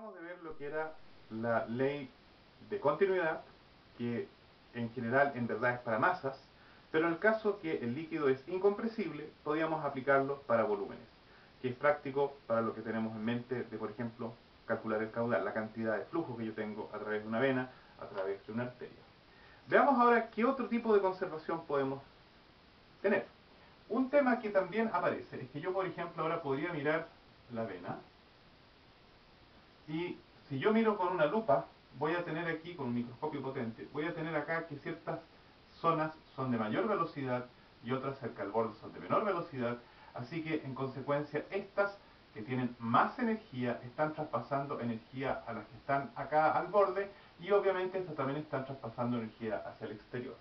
acabamos de ver lo que era la ley de continuidad, que en general en verdad es para masas, pero en el caso que el líquido es incompresible, podíamos aplicarlo para volúmenes, que es práctico para lo que tenemos en mente de, por ejemplo, calcular el caudal, la cantidad de flujo que yo tengo a través de una vena, a través de una arteria. Veamos ahora qué otro tipo de conservación podemos tener. Un tema que también aparece es que yo, por ejemplo, ahora podría mirar la vena, y si yo miro con una lupa, voy a tener aquí, con un microscopio potente, voy a tener acá que ciertas zonas son de mayor velocidad y otras cerca al borde son de menor velocidad, así que en consecuencia estas que tienen más energía están traspasando energía a las que están acá al borde, y obviamente estas también están traspasando energía hacia el exterior.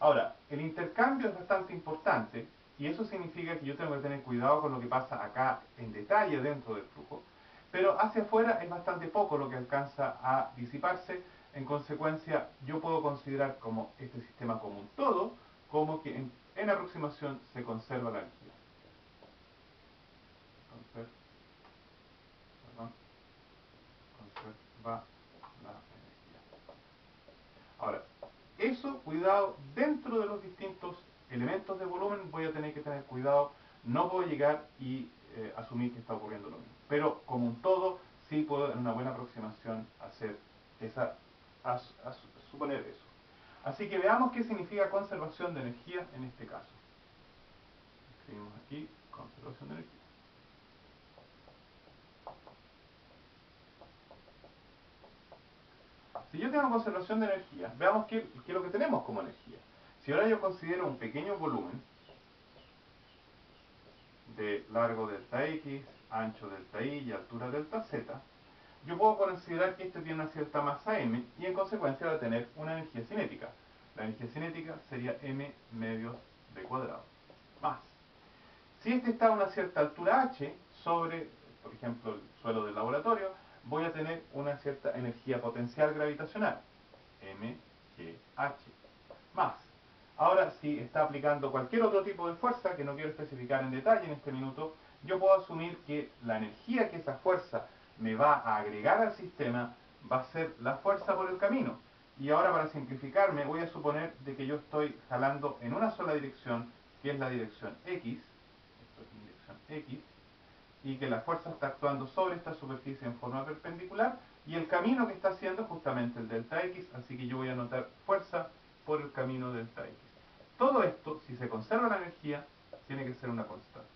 Ahora, el intercambio es bastante importante, y eso significa que yo tengo que tener cuidado con lo que pasa acá en detalle dentro del flujo, pero hacia afuera es bastante poco lo que alcanza a disiparse. En consecuencia, yo puedo considerar como este sistema como un todo, como que en aproximación se conserva la energía. Conserva la energía. Ahora, eso, cuidado, dentro de los distintos elementos de volumen voy a tener que tener cuidado, no puedo llegar y asumir que está ocurriendo lo mismo. Pero como un todo, sí puedo en una buena aproximación hacer esa suponer eso. Así que veamos qué significa conservación de energía en este caso. Escribimos aquí conservación de energía. Si yo tengo conservación de energía, veamos qué es lo que tenemos como energía. Si ahora yo considero un pequeño volumen de largo delta X, ancho delta Y y altura delta Z, yo puedo considerar que este tiene una cierta masa M y en consecuencia va a tener una energía cinética. La energía cinética sería M medios de cuadrado, más. Si este está a una cierta altura H sobre, por ejemplo, el suelo del laboratorio, voy a tener una cierta energía potencial gravitacional, MGH, más. Ahora, si está aplicando cualquier otro tipo de fuerza, que no quiero especificar en detalle en este minuto, yo puedo asumir que la energía que esa fuerza me va a agregar al sistema va a ser la fuerza por el camino. Y ahora, para simplificarme, voy a suponer de que yo estoy jalando en una sola dirección, que es la dirección X, esto es mi dirección X, y que la fuerza está actuando sobre esta superficie en forma perpendicular, y el camino que está haciendo es justamente el delta X, así que yo voy a anotar fuerza por el camino delta X. Todo esto, si se conserva la energía, tiene que ser una constante.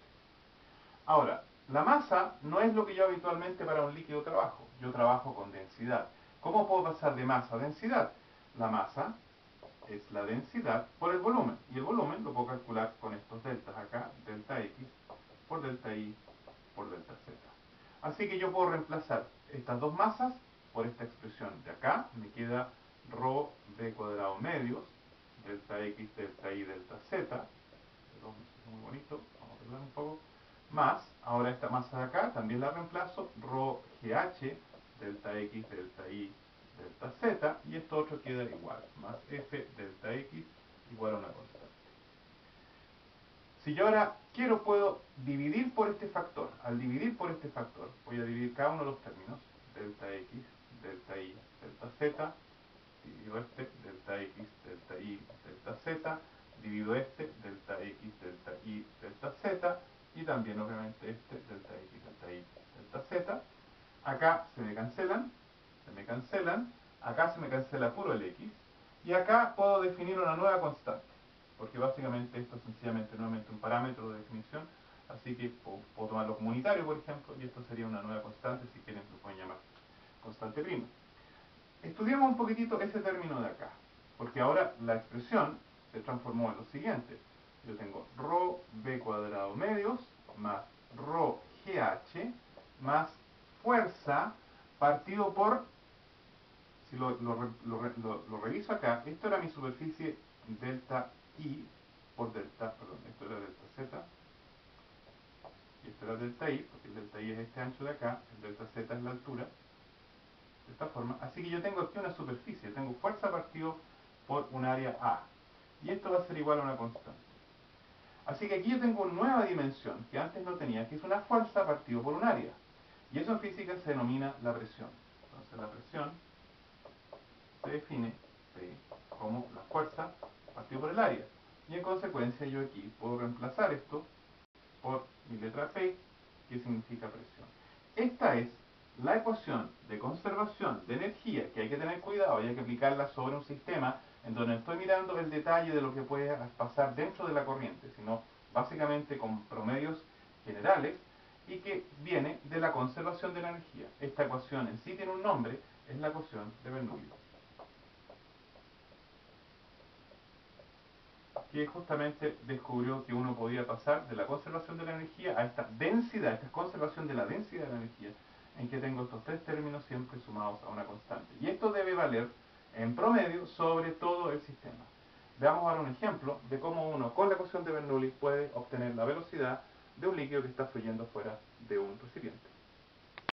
Ahora, la masa no es lo que yo habitualmente para un líquido trabajo. Yo trabajo con densidad. ¿Cómo puedo pasar de masa a densidad? La masa es la densidad por el volumen. Y el volumen lo puedo calcular con estos deltas acá, delta X por delta Y por delta Z. Así que yo puedo reemplazar estas dos masas por esta expresión de acá. Me queda rho b cuadrado medios, delta X, delta Y, delta Z. Muy bonito, vamos a arreglar un poco. Más, ahora esta masa de acá también la reemplazo, rho GH, delta X, delta Y, delta Z, y esto otro queda igual, más F, delta X, igual a una constante. Si yo ahora quiero, puedo dividir por este factor. Al dividir por este factor, voy a dividir cada uno de los términos, delta X, delta Y, delta Z, divido este, delta X, delta Y, delta Z, divido este, delta X, delta Y, delta Z, y también obviamente este, delta X, delta Y, delta Z. Acá se me cancelan, acá se me cancela puro el X, y acá puedo definir una nueva constante, porque básicamente esto es sencillamente nuevamente un parámetro de definición, así que puedo tomar lo comunitario, por ejemplo, y esto sería una nueva constante, si quieren lo pueden llamar constante prima. Estudiamos un poquitito ese término de acá, porque ahora la expresión se transformó en lo siguiente. Yo tengo rho b cuadrado medios más rho gh más fuerza partido por, si lo reviso acá, esto era mi superficie delta y por delta, perdón, esto era delta z y esto era delta y, porque el delta y es este ancho de acá, el delta z es la altura, de esta forma. Así que yo tengo aquí una superficie, tengo fuerza partido por un área A, y esto va a ser igual a una constante. Así que aquí yo tengo una nueva dimensión que antes no tenía, que es una fuerza partido por un área. Y eso en física se denomina la presión. Entonces la presión se define como la fuerza partido por el área. Y en consecuencia yo aquí puedo reemplazar esto por mi letra P, que significa presión. Esta es la ecuación de conservación de energía, que hay que tener cuidado y hay que aplicarla sobre un sistema en donde estoy mirando el detalle de lo que puede pasar dentro de la corriente, sino básicamente con promedios generales, y que viene de la conservación de la energía. Esta ecuación en sí tiene un nombre, es la ecuación de Bernoulli, que justamente descubrió que uno podía pasar de la conservación de la energía a esta densidad, esta conservación de la densidad de la energía, en que tengo estos tres términos siempre sumados a una constante. Y esto debe valer en promedio sobre todo el sistema. Veamos ahora un ejemplo de cómo uno con la ecuación de Bernoulli puede obtener la velocidad de un líquido que está fluyendo fuera de un recipiente.